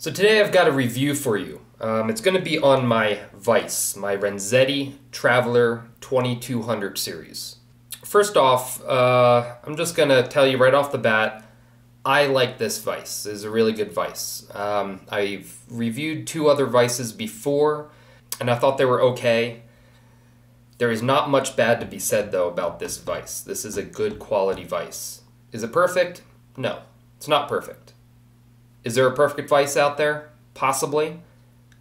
So today I've got a review for you. It's going to be on my Vice, my Renzetti Traveler 2200 series. First off, I'm just going to tell you right off the bat, I like this Vice. It's a really good Vice. I've reviewed two other Vices before, and I thought they were okay. There is not much bad to be said, though, about this Vice. This is a good quality Vice. Is it perfect? No, it's not perfect. Is there a perfect Vice out there? Possibly.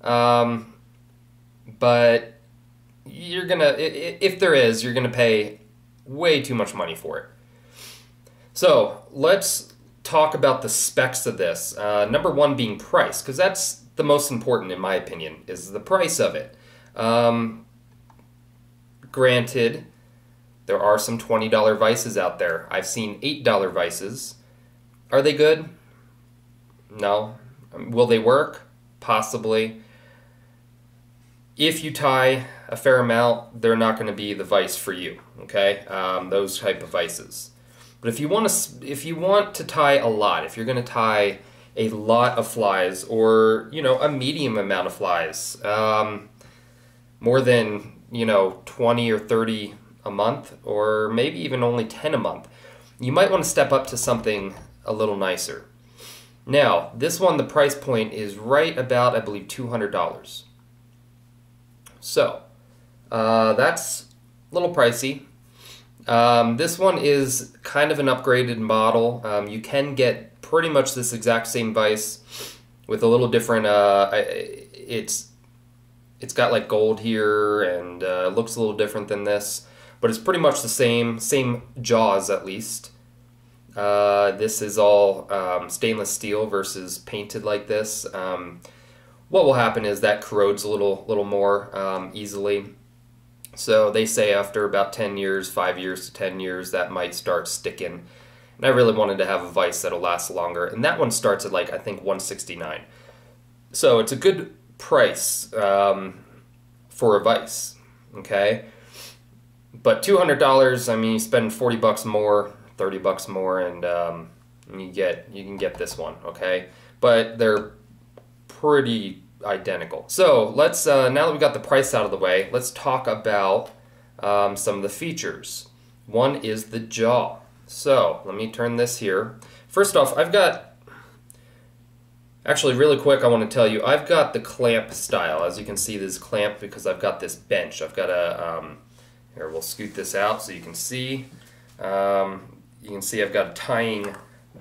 But you're gonna, if there is, you're gonna pay way too much money for it. So let's talk about the specs of this. Number one being price, because that's the most important in my opinion, is the price of it. Granted, there are some $20 Vices out there. I've seen $8 Vices. Are they good? No. Will they work? Possibly. If you tie a fair amount, they're not going to be the Vice for you, okay? Those type of Vices. But if you want to tie a lot, if you're going to tie a lot of flies, or you know, a medium amount of flies, more than, you know, 20 or 30 a month, or maybe even only 10 a month, you might want to step up to something a little nicer. Now, this one, the price point is right about, I believe, $200. So, that's a little pricey. This one is kind of an upgraded model. You can get pretty much this exact same Vice with a little different, it's got like gold here and looks a little different than this, but it's pretty much the same jaws at least. This is all stainless steel versus painted like this. What will happen is that corrodes a little more easily. So they say after about 10 years, 5 years to 10 years, that might start sticking. And I really wanted to have a Vice that'll last longer. And that one starts at like, I think, $169. So it's a good price for a Vice, okay? But $200, I mean, you spend 40 bucks more, 30 bucks more, and you can get this one, okay? But they're pretty identical. So let's, now that we got the price out of the way, let's talk about some of the features. One is the jaw. So let me turn this here. First off, I've got, actually really quick, I want to tell you, I've got the clamp style. As you can see, this clamp, because I've got this bench. I've got a, here, we'll scoot this out so you can see I've got a tying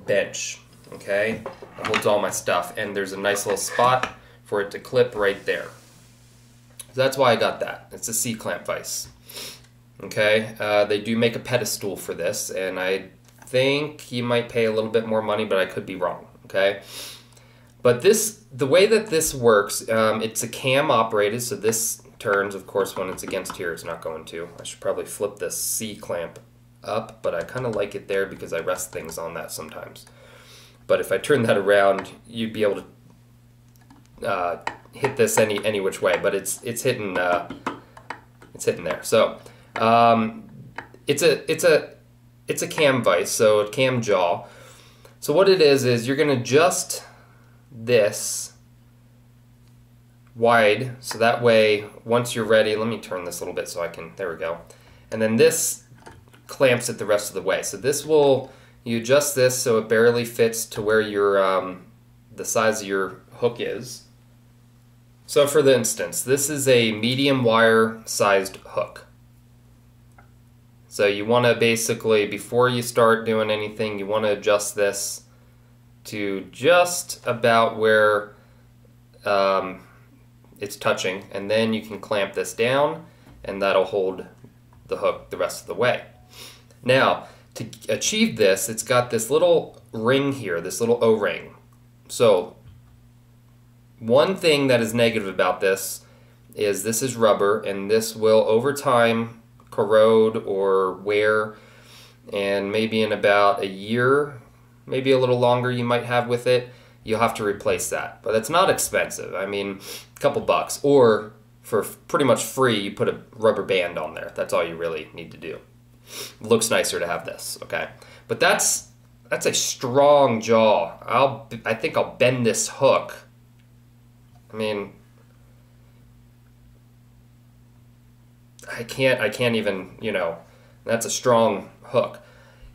bench, okay? That holds all my stuff, and there's a nice little spot for it to clip right there. So that's why I got that. It's a C-clamp Vice. Okay, they do make a pedestal for this, and I think you might pay a little bit more money, but I could be wrong, okay? But this, the way that this works, it's a cam operated, so this turns, of course, when it's against here, it's not going to. I should probably flip this C-clamp up, but I kind of like it there because I rest things on that sometimes. But if I turn that around, you'd be able to hit this any which way, but it's hitting there. So it's a cam Vice, so a cam jaw. So what it is you're gonna adjust this wide, so that way once you're ready, let me turn this a little bit so I can, there we go, and then this clamps it the rest of the way. So this will, you adjust this so it barely fits to where your the size of your hook is. So for the instance, this is a medium wire sized hook. So you want to basically, before you start doing anything, you want to adjust this to just about where it's touching, and then you can clamp this down and that'll hold the hook the rest of the way. Now, to achieve this, it's got this little ring here, this little O-ring. So one thing that is negative about this is rubber, and this will over time corrode or wear, and maybe in about a year, maybe a little longer you might have with it, you'll have to replace that. But that's not expensive. I mean, a couple bucks, or for pretty much free, you put a rubber band on there. That's all you really need to do. It looks nicer to have this, okay? But that's a strong jaw. I think I'll bend this hook mean, I can't even, you know, that's a strong hook.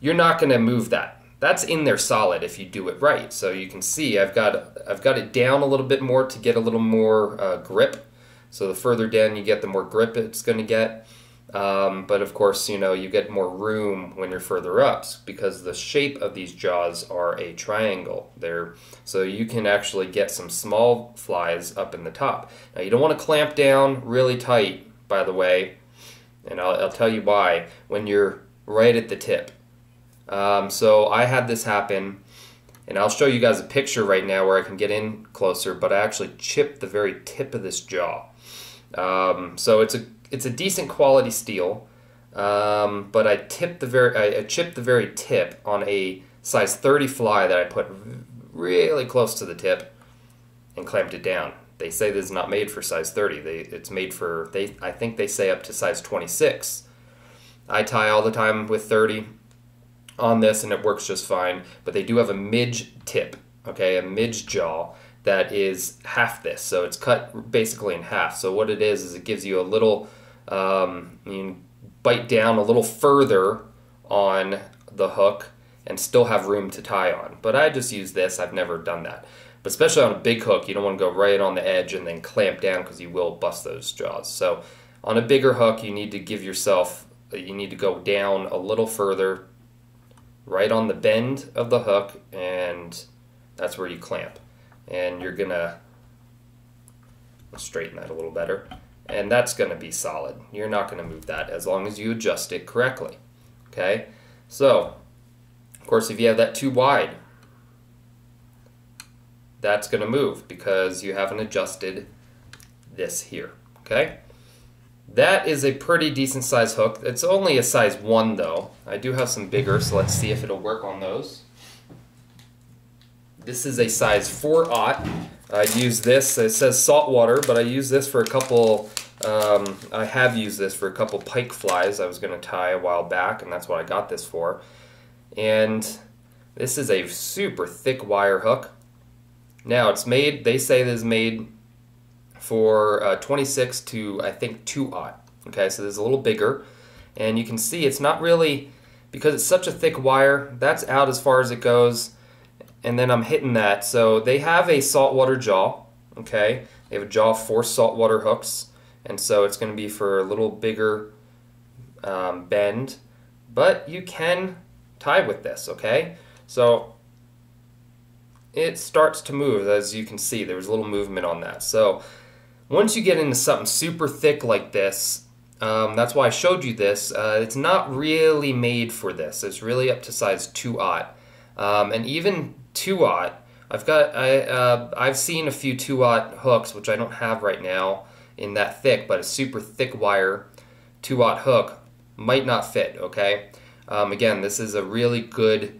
You're not going to move that. That's in there solid if you do it right. So you can see I've got it down a little bit more to get a little more grip. So the further down you get, the more grip it's going to get. But of course, you know, you get more room when you're further up because the shape of these jaws are a triangle there. So you can actually get some small flies up in the top. Now you don't want to clamp down really tight, by the way, and I'll tell you why when you're right at the tip. So I had this happen, and I'll show you guys a picture right now where I can get in closer, but I actually chipped the very tip of this jaw. So it's a decent quality steel, but I chipped the very tip on a size 30 fly that I put really close to the tip and clamped it down. They say this is not made for size 30. It's made for, I think they say up to size 26. I tie all the time with 30. On this, and it works just fine, but they do have a midge tip, okay, a midge jaw that is half this, so it's cut basically in half. So what it is it gives you a little, you bite down a little further on the hook and still have room to tie on. But I just use this. I've never done that, but especially on a big hook, you don't want to go right on the edge and then clamp down because you will bust those jaws. So on a bigger hook, you need to go down a little further, right on the bend of the hook, and that's where you clamp. And you're gonna straighten that a little better, and that's gonna be solid. You're not gonna move that as long as you adjust it correctly. Okay, so of course if you have that too wide, that's gonna move because you haven't adjusted this here. Okay, that is a pretty decent size hook. It's only a size 1 though. I do have some bigger, so let's see if it'll work on those. This is a size 4/0. I use this, it says saltwater, but I use this for a couple, I have used this for a couple pike flies I was going to tie a while back, and that's what I got this for. And this is a super thick wire hook. Now it's made, they say this is made for 26 to I think 2/0. Okay, so this is a little bigger, and you can see it's not really, because it's such a thick wire, that's out as far as it goes, and then I'm hitting that. So they have a saltwater jaw, okay, they have a jaw for saltwater hooks, and so it's going to be for a little bigger bend, but you can tie with this, okay? So it starts to move, as you can see, there was a little movement on that. So once you get into something super thick like this, that's why I showed you this, it's not really made for this. It's really up to size 2/0. And even 2/0, I've seen a few 2/0 hooks, which I don't have right now in that thick, but a super thick wire 2/0 hook might not fit, okay? Again, this is a really good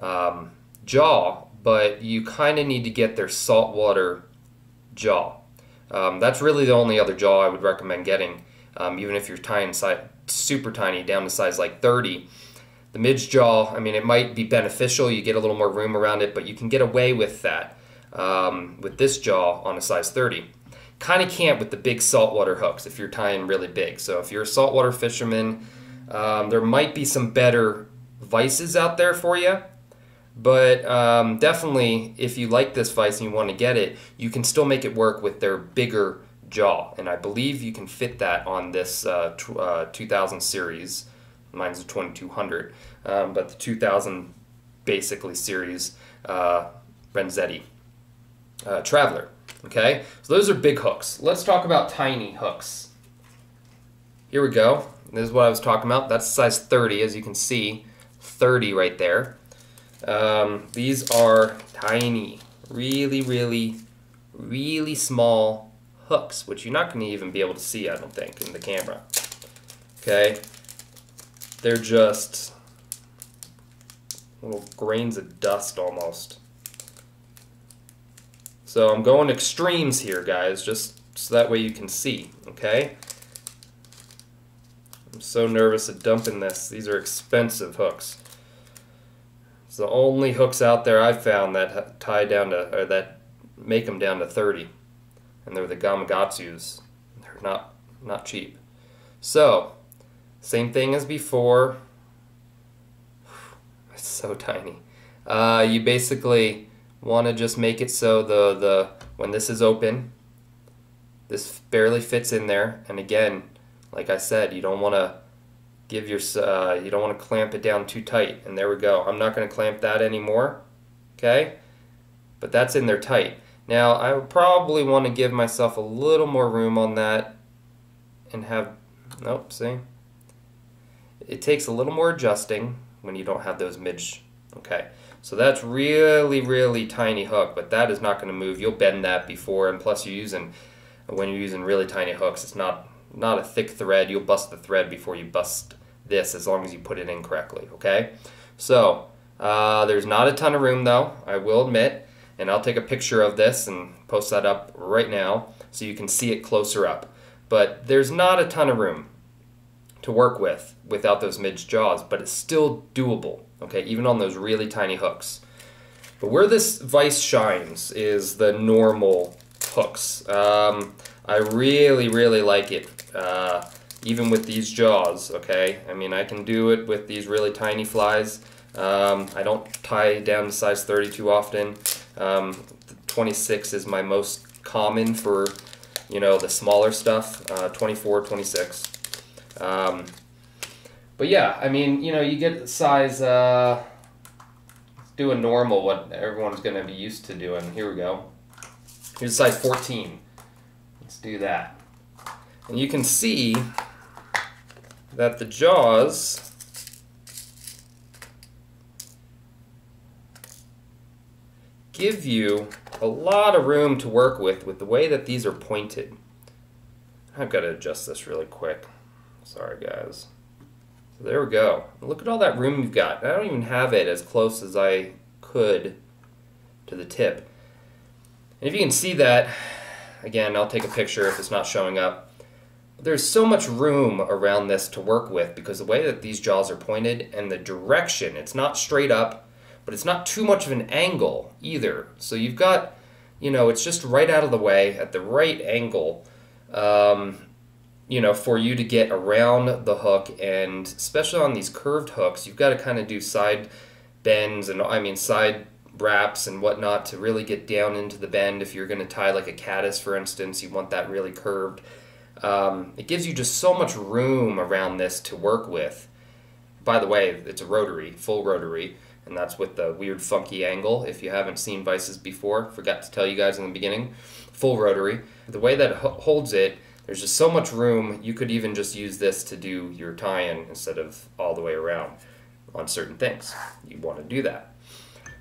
jaw, but you kind of need to get their saltwater jaw. That's really the only other jaw I would recommend getting, even if you're tying super tiny down to size like 30. The midge jaw, I mean, it might be beneficial. You get a little more room around it, but you can get away with that with this jaw on a size 30. Kind of can't with the big saltwater hooks if you're tying really big. So if you're a saltwater fisherman, there might be some better vices out there for you. But definitely, if you like this vice and you want to get it, you can still make it work with their bigger jaw. And I believe you can fit that on this 2000 series. Mine's a 2200, but the 2000 basically series Renzetti Traveler. Okay, so those are big hooks. Let's talk about tiny hooks. Here we go. This is what I was talking about. That's size 30, as you can see, 30 right there. These are tiny, really, really, really small hooks, which you're not going to even be able to see, I don't think, in the camera. Okay, they're just little grains of dust almost. So I'm going extremes here, guys, just so that way you can see. Okay, I'm so nervous at dumping this. These are expensive hooks. It's the only hooks out there I've found that tie down to, or that make them down to 30. and they're the Gamagatsus. They're not cheap. So, same thing as before. It's so tiny. You basically want to just make it so the when this is open, this barely fits in there. And again, like I said, you don't want to give your you don't want to clamp it down too tight. And there we go. I'm not going to clamp that anymore. Okay, but that's in there tight. Now I would probably want to give myself a little more room on that, and have nope. See, it takes a little more adjusting when you don't have those midge. Okay, so that's really tiny hook, but that is not going to move. You'll bend that before, and plus you're using, when you're using really tiny hooks, it's not a thick thread. You'll bust the thread before you bust this, as long as you put it in correctly. Okay, so there's not a ton of room though, I will admit, and I'll take a picture of this and post that up right now so you can see it closer up. But there's not a ton of room to work with without those midge jaws, but it's still doable. Okay, even on those really tiny hooks. But where this vice shines is the normal hooks. I really like it, even with these jaws. Okay, I mean, I can do it with these really tiny flies. I don't tie down to size 30 too often. 26 is my most common for, you know, the smaller stuff. 24, 26. But yeah, I mean, you know, you get size, do a normal, what everyone's going to be used to doing. Here we go. Here's size 14. Let's do that. And you can see that the jaws give you a lot of room to work with the way that these are pointed. I've got to adjust this really quick. Sorry, guys. There we go. Look at all that room you've got. I don't even have it as close as I could to the tip. And if you can see that, again, I'll take a picture if it's not showing up. There's so much room around this to work with because the way that these jaws are pointed and the direction, it's not straight up, but it's not too much of an angle either. So you've got, you know, it's just right out of the way at the right angle. You know, for you to get around the hook, and especially on these curved hooks, you've got to kind of do side bends and, I mean, side wraps and whatnot to really get down into the bend. If you're going to tie like a caddis, for instance, you want that really curved. It gives you just so much room around this to work with. By the way, it's a rotary, full rotary, and that's with the weird funky angle. If you haven't seen vices before, forgot to tell you guys in the beginning, full rotary. The way that it holds it, there's just so much room. You could even just use this to do your tie-in instead of all the way around on certain things. You want to do that.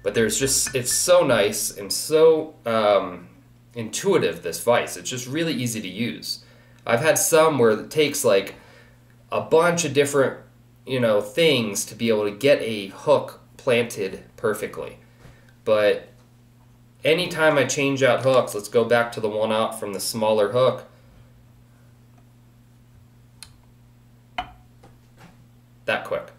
But there's just, it's so nice and so intuitive, this vice. It's just really easy to use. I've had some where it takes like a bunch of different, you know, things to be able to get a hook planted perfectly. But anytime I change out hooks, let's go back to the one out from the smaller hook. That quick.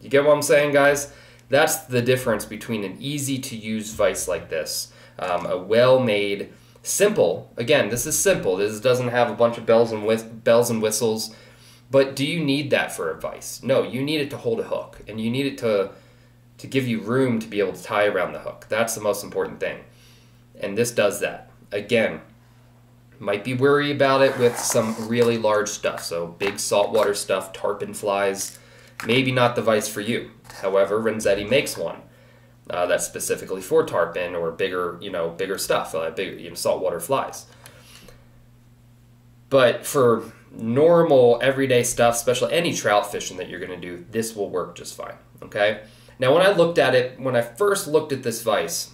You get what I'm saying, guys? That's the difference between an easy to use vice like this, a well made, simple. Again, this is simple. This doesn't have a bunch of bells and whistles. But do you need that for a vice? No, you need it to hold a hook, and you need it to give you room to be able to tie around the hook. That's the most important thing, and this does that. Again, might be wary about it with some really large stuff, so big saltwater stuff, tarpon flies, maybe not the vice for you. However, Renzetti makes one that's specifically for tarpon or bigger, you know, bigger stuff, bigger, you know, saltwater flies. But for normal everyday stuff, especially any trout fishing that you're going to do, this will work just fine. Okay. Now, when I looked at it, when I first looked at this vice,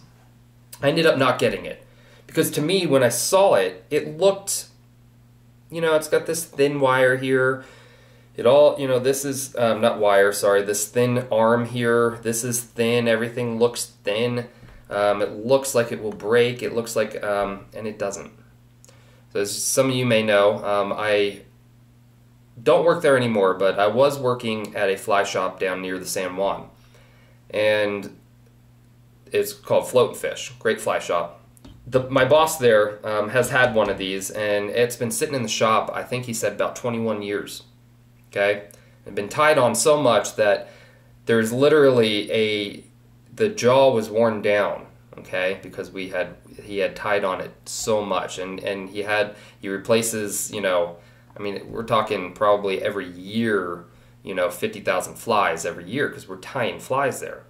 I ended up not getting it. Because to me, when I saw it, it looked, you know, it's got this thin wire here. It all, you know, this is, not wire, sorry, this thin arm here. This is thin. Everything looks thin. It looks like it will break. It looks like, and it doesn't. So as some of you may know, I don't work there anymore, but I was working at a fly shop down near the San Juan. And it's called Float and Fish. Great fly shop. My boss there has had one of these, and it's been sitting in the shop, I think he said, about 21 years. Okay? It's been tied on so much that there's literally the jaw was worn down, okay, because he had tied on it so much, and he replaces, you know, I mean, we're talking probably every year, you know, 50,000 flies every year, because we're tying flies there,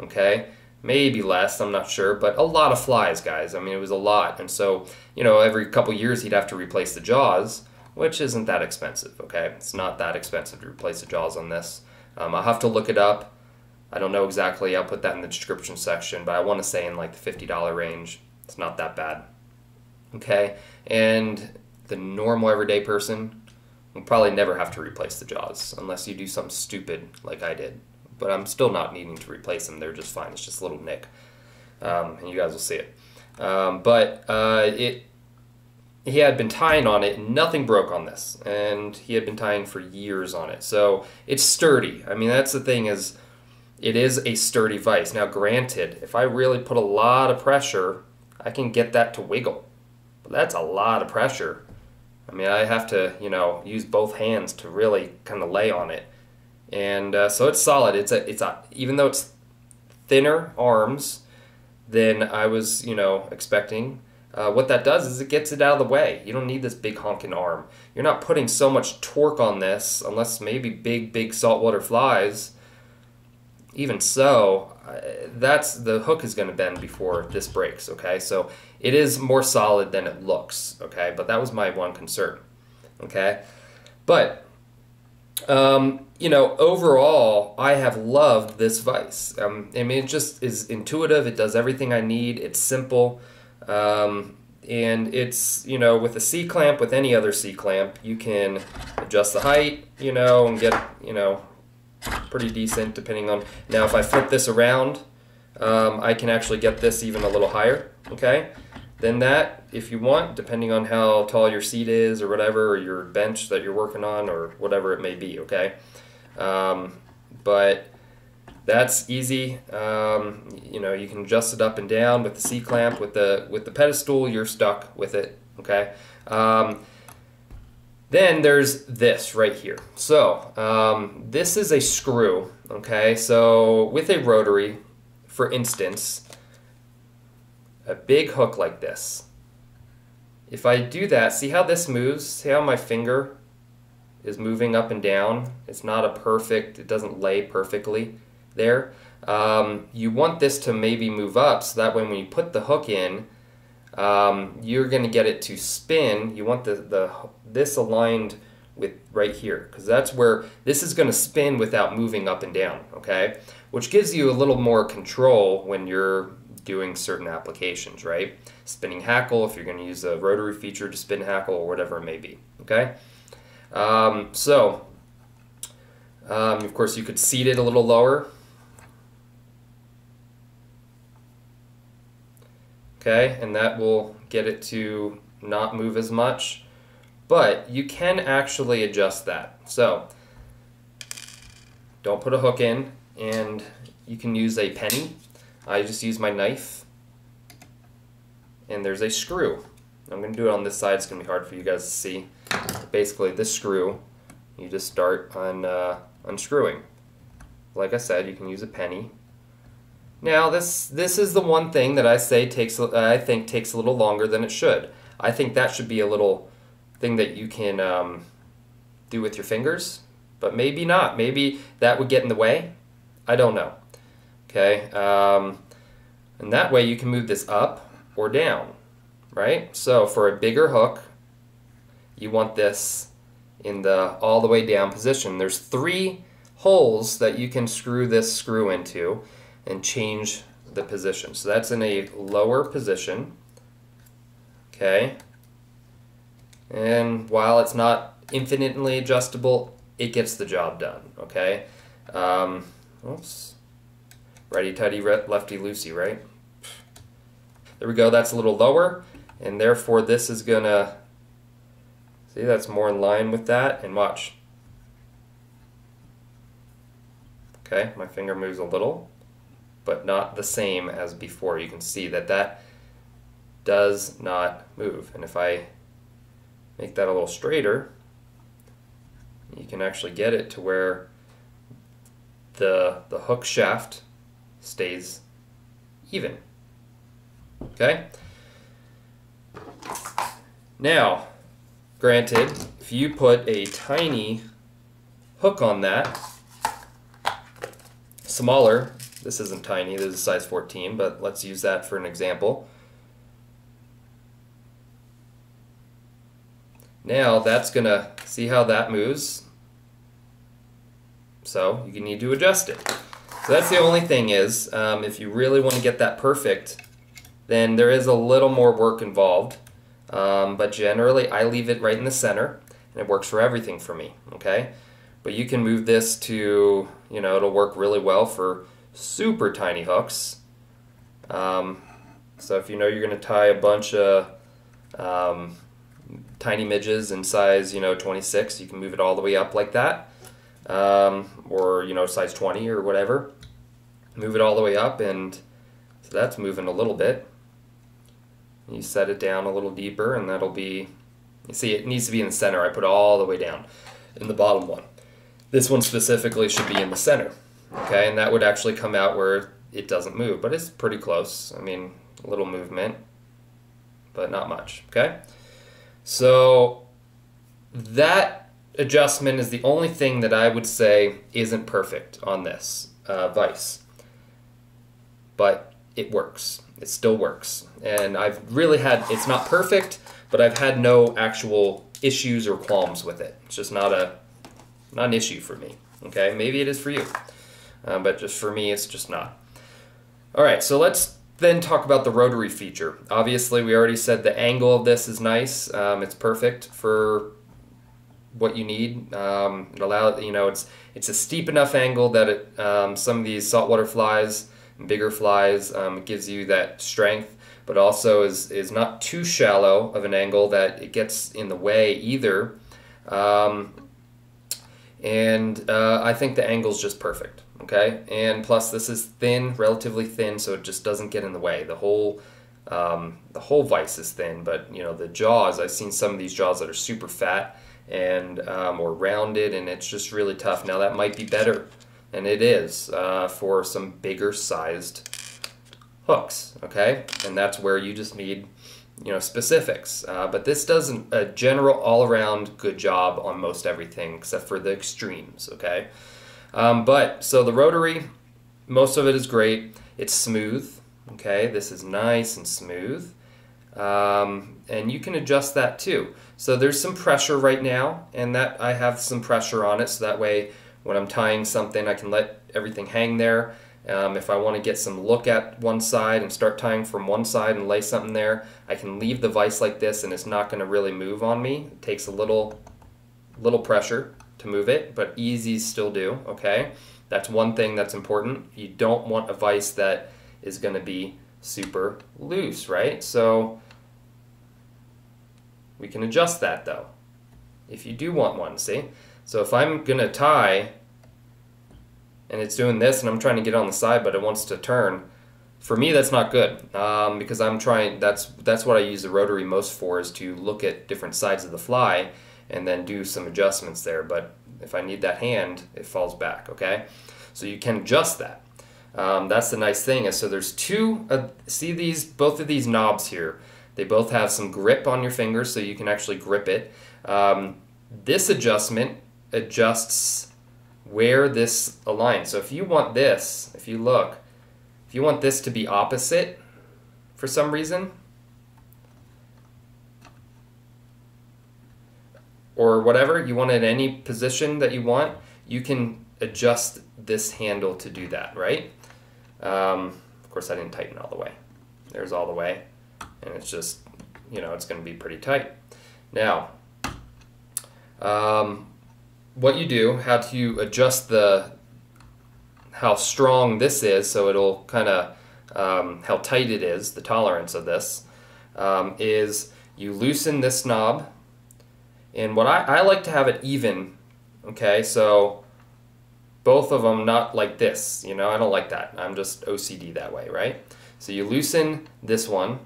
okay? Maybe less, I'm not sure, but a lot of flies, guys. I mean, it was a lot. And so, you know, every couple years he'd have to replace the jaws, which isn't that expensive, okay? It's not that expensive to replace the jaws on this. I'll have to look it up. I don't know exactly. I'll put that in the description section, but I want to say in like the $50 range. It's not that bad, okay? And the normal everyday person will probably never have to replace the jaws unless you do something stupid like I did. But I'm still not needing to replace them. They're just fine. It's just a little nick, and you guys will see it. He had been tying on it, and nothing broke on this, and he had been tying for years on it. So it's sturdy. I mean, that's the thing, is it is a sturdy vice. Now, granted, if I really put a lot of pressure, I can get that to wiggle, but that's a lot of pressure. I mean, I have to, you know, use both hands to really kind of lay on it. And so it's solid. Even though it's thinner arms than I was, you know, expecting, what that does is it gets it out of the way. You don't need this big honking arm. You're not putting so much torque on this, unless maybe big saltwater flies. Even so, the hook is going to bend before this breaks, okay? So it is more solid than it looks, okay? But that was my one concern, okay? But you know, overall, I have loved this vice. I mean, it just is intuitive. It does everything I need. It's simple. And it's, you know, with a C-clamp, with any other C-clamp, you can adjust the height, you know, and get, you know, pretty decent depending on. Now, if I flip this around, I can actually get this even a little higher, okay, than that, if you want, depending on how tall your seat is or whatever, or your bench that you're working on or whatever it may be, okay? But that's easy. You know, you can adjust it up and down with the C-clamp. With the pedestal, you're stuck with it, okay? Then there's this right here. So this is a screw, okay? So with a rotary, for instance, a big hook like this, if I do that, see how this moves? See how my finger is moving up and down? It's not a perfect, it doesn't lay perfectly there. You want this to maybe move up, so that when you put the hook in, you're going to get it to spin. You want this aligned with right here, because that's where this is going to spin without moving up and down, okay? Which gives you a little more control when you're doing certain applications, right? Spinning hackle, if you're going to use a rotary feature to spin hackle or whatever it may be, okay? Of course, you could seat it a little lower, okay? And that will get it to not move as much, but you can actually adjust that. So don't put a hook in, and you can use a penny. I just use my knife, and there's a screw. I'm going to do it on this side. It's going to be hard for you guys to see. Basically, this screw, you just start on unscrewing. Like I said, you can use a penny. Now, this is the one thing that I say I think takes a little longer than it should. I think that should be a little thing that you can do with your fingers, but maybe not. Maybe that would get in the way. I don't know. Okay, and that way you can move this up or down, right? So for a bigger hook, you want this in the all the way down position. There's three holes that you can screw this screw into and change the position. So that's in a lower position, okay? And while it's not infinitely adjustable, it gets the job done, okay? Oops. Righty-tighty, lefty-loosey, right? There we go, that's a little lower, and therefore this is gonna, see, that's more in line with that, and watch. Okay, my finger moves a little, but not the same as before. You can see that does not move. And if I make that a little straighter, you can actually get it to where the hook shaft stays even. Okay? Now, granted, if you put a tiny hook on that, smaller, this isn't tiny, this is size 14, but let's use that for an example. Now that's gonna, see how that moves? So you need to adjust it. So that's the only thing is, if you really want to get that perfect, then there is a little more work involved. But generally I leave it right in the center and it works for everything for me, okay? But you can move this to, you know, it'll work really well for super tiny hooks. So if you know you're gonna tie a bunch of tiny midges in size, you know, 26, you can move it all the way up like that. Or, you know, size 20 or whatever. Move it all the way up, and so that's moving a little bit. You set it down a little deeper, and that'll be, you see, it needs to be in the center. I put it all the way down in the bottom one. This one specifically should be in the center, okay? And that would actually come out where it doesn't move, but it's pretty close. I mean, a little movement, but not much, okay? So that adjustment is the only thing that I would say isn't perfect on this vice, but it works. It still works. And I've really had, it's not perfect, but I've had no actual issues or qualms with it. It's just not an issue for me, okay? Maybe it is for you, but just for me, it's just not. All right, so let's then talk about the rotary feature. Obviously, we already said the angle of this is nice. It's perfect for what you need. It allows, you know, it's a steep enough angle that it, some of these saltwater flies, bigger flies, gives you that strength, but also is not too shallow of an angle that it gets in the way either. I think the angle's just perfect. Okay, and plus this is thin, relatively thin, so it just doesn't get in the way. The whole vice is thin, but you know the jaws. I've seen some of these jaws that are super fat and or rounded, and it's just really tough. Now that might be better, and it is for some bigger sized hooks. Okay, and that's where you just need, you know, specifics. But this does a general all-around good job on most everything except for the extremes. Okay. So the rotary, most of it is great. It's smooth, okay? This is nice and smooth. And you can adjust that too. So there's some pressure right now, and that I have some pressure on it, so that way when I'm tying something, I can let everything hang there. If I want to get some look at one side and start tying from one side and lay something there, I can leave the vise like this and it's not going to really move on me. It takes a little pressure to move it, but easies still do, okay? That's one thing that's important. You don't want a vice that is going to be super loose, right? So we can adjust that though, if you do want one, see? So if I'm going to tie and it's doing this and I'm trying to get on the side but it wants to turn, for me that's not good, because I'm trying, that's what I use the rotary most for, is to look at different sides of the fly and then do some adjustments there. But if I need that hand, it falls back, okay? So you can adjust that. That's the nice thing, is so there's two, see these, both of these knobs here, they both have some grip on your fingers, so you can actually grip it. This adjustment adjusts where this aligns. So if you want this, if you look, if you want this to be opposite for some reason, or whatever, you want it in any position that you want, you can adjust this handle to do that, right? Of course, I didn't tighten all the way. There's all the way, and it's just, you know, it's gonna be pretty tight. Now, what you do, how do you adjust how strong this is, so it'll kinda, how tight it is, the tolerance of this, is you loosen this knob. And what I like to have it even, okay, so both of them not like this, you know, I don't like that. I'm just OCD that way, right? So you loosen this one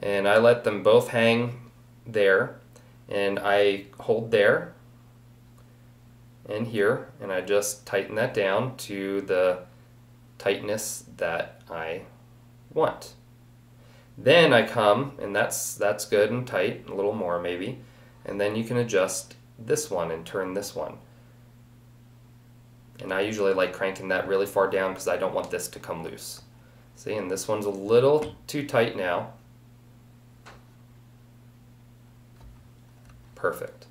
and I let them both hang there, and I hold there and here, and I just tighten that down to the tightness that I want. Then I come, and that's good and tight, a little more maybe, and then you can adjust this one and turn this one. And I usually like cranking that really far down because I don't want this to come loose. See, and this one's a little too tight now. Perfect.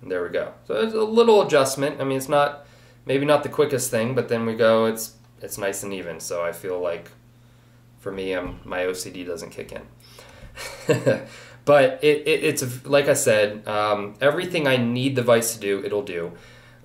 And there we go. So it's a little adjustment. I mean, it's not, maybe not the quickest thing, but then we go, it's nice and even. So I feel like, for me, my OCD doesn't kick in. But it's like I said, everything I need the vice to do, it'll do.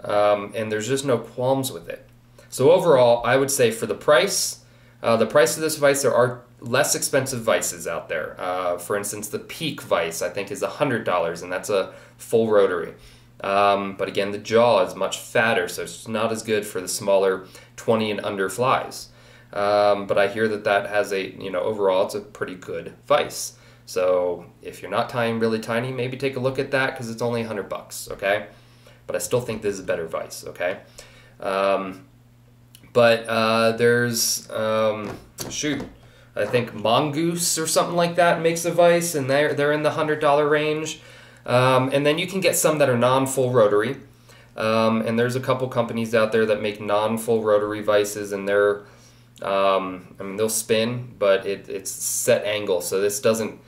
And there's just no qualms with it. So overall, I would say for the price of this vice, there are less expensive vices out there. For instance, the Peak vice, I think, is $100, and that's a full rotary. But again, the jaw is much fatter, so it's not as good for the smaller 20 and under flies. But I hear that has a, overall, it's a pretty good vice. So if you're not tying really tiny, maybe take a look at that, because it's only $100, okay? But I still think this is a better vice, okay? There's, shoot, I think Mongoose or something like that makes a vice, and they're in the $100 range. And then you can get some that are non-full rotary. And there's a couple companies out there that make non-full rotary vices, and they're, I mean, they'll spin, but it's set angle, so this doesn't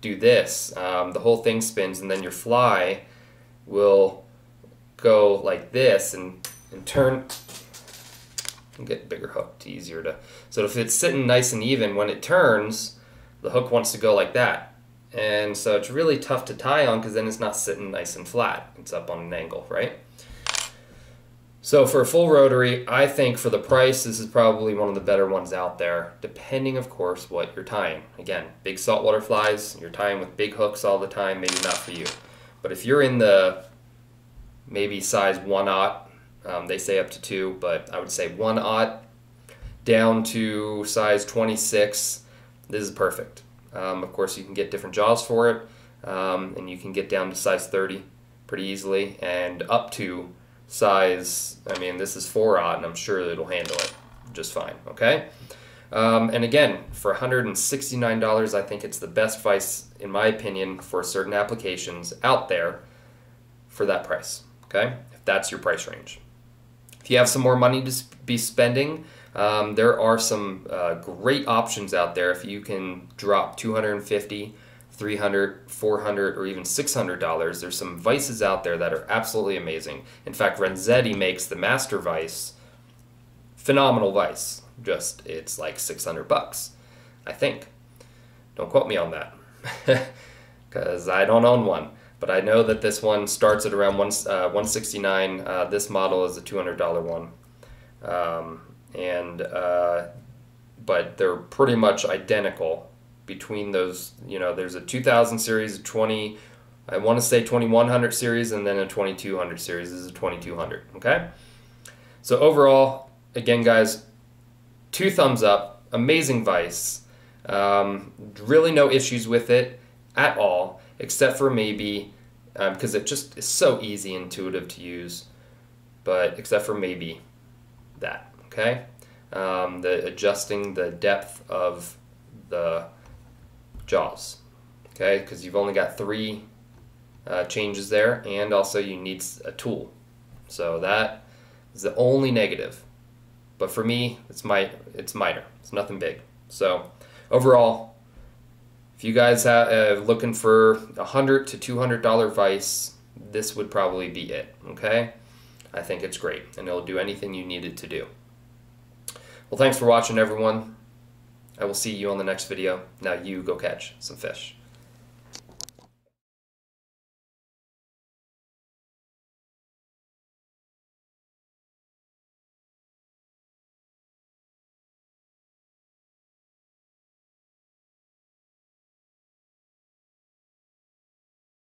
do this. The whole thing spins, and then your fly will go like this and turn and get bigger hook. It's easier to, so if it's sitting nice and even, when it turns, the hook wants to go like that, and so it's really tough to tie on, because then it's not sitting nice and flat, it's up on an angle, right? So for a full rotary, I think for the price, this is probably one of the better ones out there, depending, of course, what you're tying. Again, big saltwater flies, you're tying with big hooks all the time, maybe not for you. But if you're in the maybe size 1/0, they say up to 2, but I would say 1/0 down to size 26, this is perfect. Of course, you can get different jaws for it, and you can get down to size 30 pretty easily, and up to size, I mean, this is 4/0, and I'm sure it'll handle it just fine, okay? And again, for $169, I think it's the best vice, in my opinion, for certain applications out there for that price, okay? If that's your price range. If you have some more money to be spending, there are some great options out there if you can drop $250, $300, $400, or even $600. There's some vices out there that are absolutely amazing. In fact, Renzetti makes the Master Vice, phenomenal vice. Just, it's like $600, I think. Don't quote me on that, because I don't own one. But I know that this one starts at around $169. This model is a $200 one. But they're pretty much identical. Between those, there's a 2000 series, I want to say 2100 series, and then a 2200 series. This is a 2200, okay? So overall, again, guys, 2 thumbs up, amazing vice. Really no issues with it at all, except for maybe, because it just is so easy, intuitive to use, but except for maybe that, okay? The adjusting the depth of the jaws, okay, because you've only got 3 changes there, and also you need a tool, so that is the only negative. But for me, it's minor, it's nothing big. So overall, if you guys are looking for $100 to $200 vice, this would probably be it, okay? I think it's great, and it'll do anything you need it to do. Well, thanks for watching, everyone. I will see you on the next video. Now you go catch some fish.